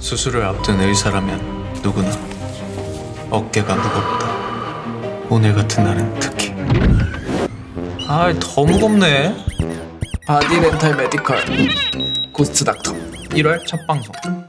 수술을 앞둔 의사라면 누구나 어깨가 무겁다. 오늘 같은 날은 특히. 아이, 더 무겁네. 바디렌탈 메디컬 고스트 닥터 1월 첫 방송.